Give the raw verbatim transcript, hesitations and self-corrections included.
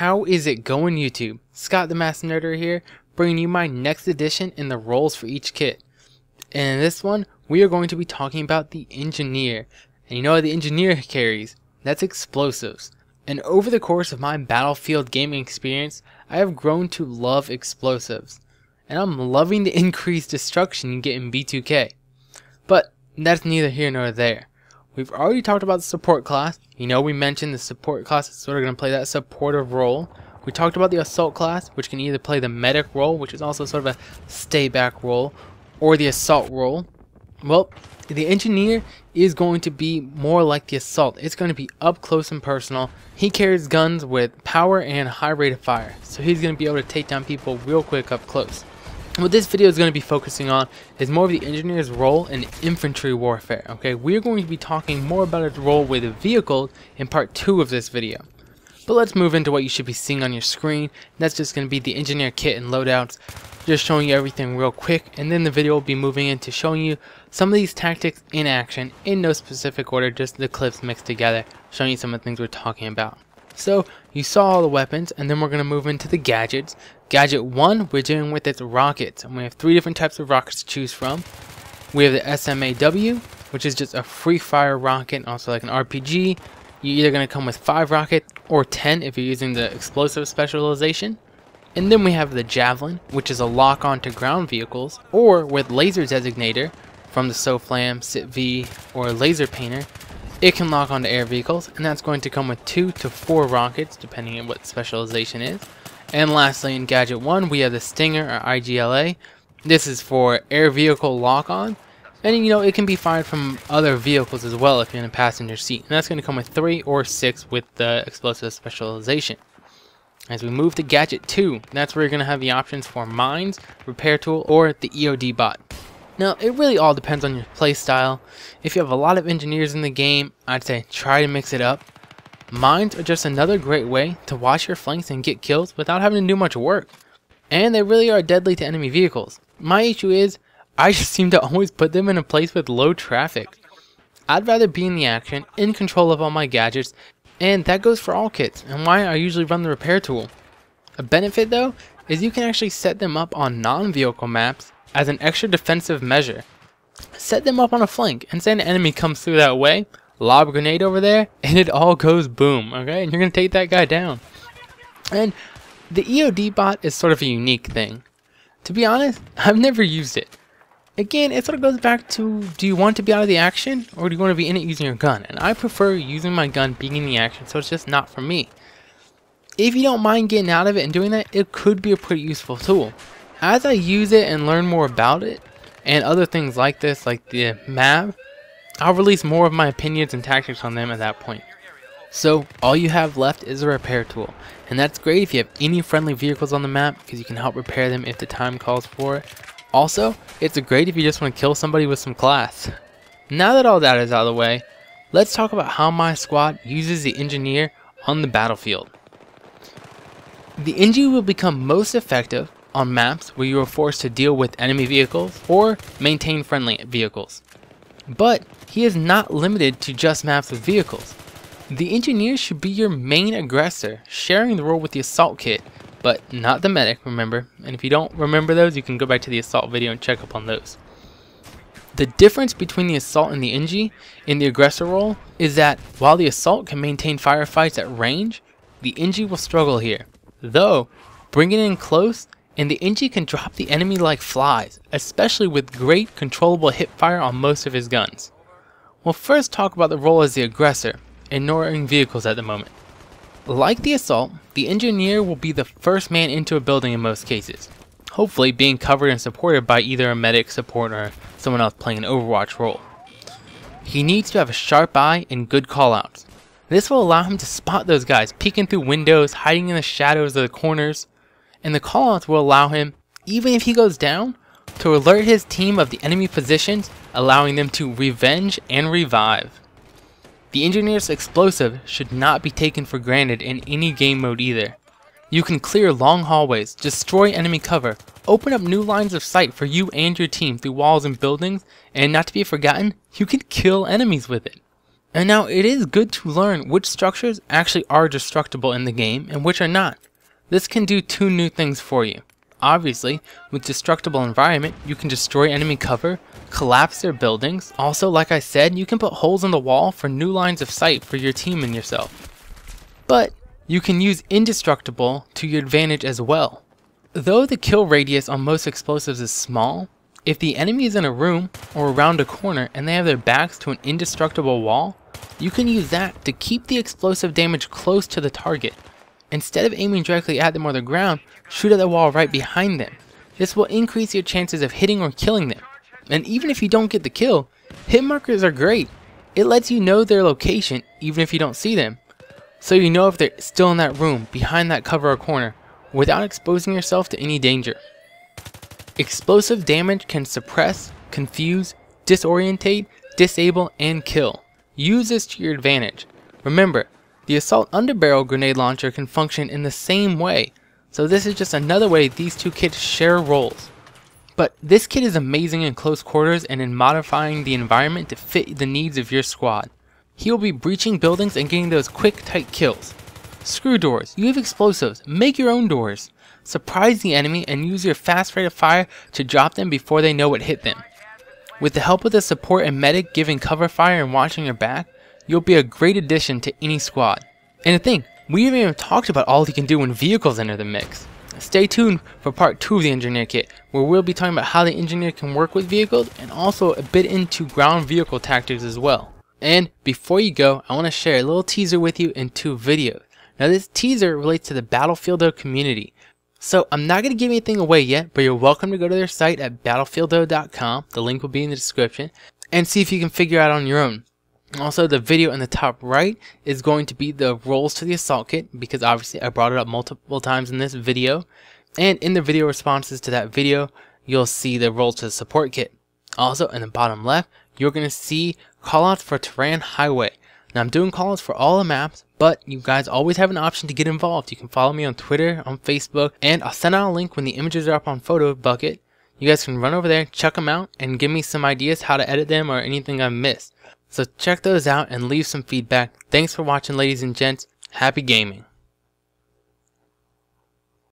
How is it going, YouTube? Scott the MassNERDerer here, bringing you my next edition and the roles for each kit. And in this one, we are going to be talking about the Engineer. And you know what the Engineer carries? That's explosives. And over the course of my Battlefield gaming experience, I have grown to love explosives. And I'm loving the increased destruction you get in B two K. But that's neither here nor there. We've already talked about the support class. You know, we mentioned the support class is sort of going to play that supportive role. We talked about the assault class, which can either play the medic role, which is also sort of a stay back role, or the assault role. Well, the Engineer is going to be more like the assault. It's going to be up close and personal. He carries guns with power and high rate of fire, so he's going to be able to take down people real quick up close. What this video is going to be focusing on is more of the Engineer's role in infantry warfare. Okay, we're going to be talking more about its role with a vehicle in part two of this video. But let's move into what you should be seeing on your screen. That's just going to be the Engineer kit and loadouts, just showing you everything real quick, and then the video will be moving into showing you some of these tactics in action in no specific order, just the clips mixed together, showing you some of the things we're talking about. So you saw all the weapons, and then we're going to move into the gadgets. Gadget one, we're dealing with its rockets, and we have three different types of rockets to choose from. We have the S M A W, which is just a free fire rocket, also like an R P G. You're either going to come with five rockets or ten if you're using the explosive specialization. And then we have the Javelin, which is a lock on to ground vehicles, or with laser designator from the Soflam, Sit-V, or laser painter. It can lock onto air vehicles, and that's going to come with two to four rockets, depending on what specialization is. And lastly, in Gadget one, we have the Stinger, or I G L A. This is for air vehicle lock-on, and you know, it can be fired from other vehicles as well if you're in a passenger seat. And that's going to come with three or six with the explosive specialization. As we move to Gadget two, that's where you're going to have the options for mines, repair tool, or the E O D bot. Now, it really all depends on your playstyle. If you have a lot of engineers in the game, I'd say try to mix it up. Mines are just another great way to watch your flanks and get kills without having to do much work. And they really are deadly to enemy vehicles. My issue is, I just seem to always put them in a place with low traffic. I'd rather be in the action, in control of all my gadgets, and that goes for all kits, and why I usually run the repair tool. A benefit though, is you can actually set them up on non-vehicle maps as an extra defensive measure. Set them up on a flank and say an enemy comes through that way, lob a grenade over there, and it all goes boom, okay? And you're gonna take that guy down. And the E O D bot is sort of a unique thing. To be honest, I've never used it. Again, it sort of goes back to, do you want to be out of the action, or do you want to be in it using your gun? And I prefer using my gun being in the action, so it's just not for me. If you don't mind getting out of it and doing that, it could be a pretty useful tool. As I use it and learn more about it, and other things like this, like the map, I'll release more of my opinions and tactics on them at that point. So, all you have left is a repair tool, and that's great if you have any friendly vehicles on the map, because you can help repair them if the time calls for it. Also, it's great if you just want to kill somebody with some class. Now that all that is out of the way, let's talk about how my squad uses the Engineer on the battlefield. The Engie will become most effective on maps where you are forced to deal with enemy vehicles or maintain friendly vehicles. But he is not limited to just maps with vehicles. The Engineer should be your main aggressor, sharing the role with the assault kit, but not the medic, remember. And if you don't remember those, you can go back to the assault video and check up on those. The difference between the assault and the Engie in the aggressor role is that while the assault can maintain firefights at range, the Engie will struggle here. Though, bringing in close, and the Engie can drop the enemy like flies, especially with great controllable hipfire on most of his guns. We'll first talk about the role as the aggressor, ignoring vehicles at the moment. Like the assault, the Engineer will be the first man into a building in most cases, hopefully being covered and supported by either a medic, support, or someone else playing an overwatch role. He needs to have a sharp eye and good callouts. This will allow him to spot those guys peeking through windows, hiding in the shadows of the corners, and the callouts will allow him, even if he goes down, to alert his team of the enemy positions, allowing them to revenge and revive. The Engineer's explosive should not be taken for granted in any game mode either. You can clear long hallways, destroy enemy cover, open up new lines of sight for you and your team through walls and buildings, and not to be forgotten, you can kill enemies with it. And now it is good to learn which structures actually are destructible in the game and which are not. This can do two new things for you. Obviously, with destructible environment, you can destroy enemy cover, collapse their buildings. Also, like I said, you can put holes in the wall for new lines of sight for your team and yourself. But you can use indestructible to your advantage as well. Though the kill radius on most explosives is small, if the enemy is in a room or around a corner and they have their backs to an indestructible wall, you can use that to keep the explosive damage close to the target. Instead of aiming directly at them or the ground, shoot at the wall right behind them. This will increase your chances of hitting or killing them. And even if you don't get the kill, hit markers are great. It lets you know their location even if you don't see them. So you know if they're still in that room, behind that cover or corner, without exposing yourself to any danger. Explosive damage can suppress, confuse, disorientate, disable, and kill. Use this to your advantage. Remember, the assault underbarrel grenade launcher can function in the same way, so this is just another way these two kits share roles. But this kit is amazing in close quarters and in modifying the environment to fit the needs of your squad. He will be breaching buildings and getting those quick, tight kills. Screw doors, you have explosives, make your own doors. Surprise the enemy and use your fast rate of fire to drop them before they know what hit them. With the help of the support and medic giving cover fire and watching your back, you'll be a great addition to any squad. And to think, we haven't even talked about all he can do when vehicles enter the mix. Stay tuned for part two of the Engineer Kit, where we'll be talking about how the Engineer can work with vehicles and also a bit into ground vehicle tactics as well. And before you go, I want to share a little teaser with you in two videos. Now this teaser relates to the Battlefieldo community. So I'm not going to give anything away yet, but you're welcome to go to their site at battlefieldo dot com, the link will be in the description, and see if you can figure out on your own. Also, the video in the top right is going to be the roles to the assault kit, because obviously I brought it up multiple times in this video, and in the video responses to that video, you'll see the roles to the support kit. Also, in the bottom left, you're going to see callouts for Tehran Highway. Now, I'm doing calls for all the maps, but you guys always have an option to get involved. You can follow me on Twitter, on Facebook, and I'll send out a link when the images are up on Photo Bucket. You guys can run over there, check them out, and give me some ideas how to edit them or anything I missed. So check those out and leave some feedback. Thanks for watching, ladies and gents. Happy gaming.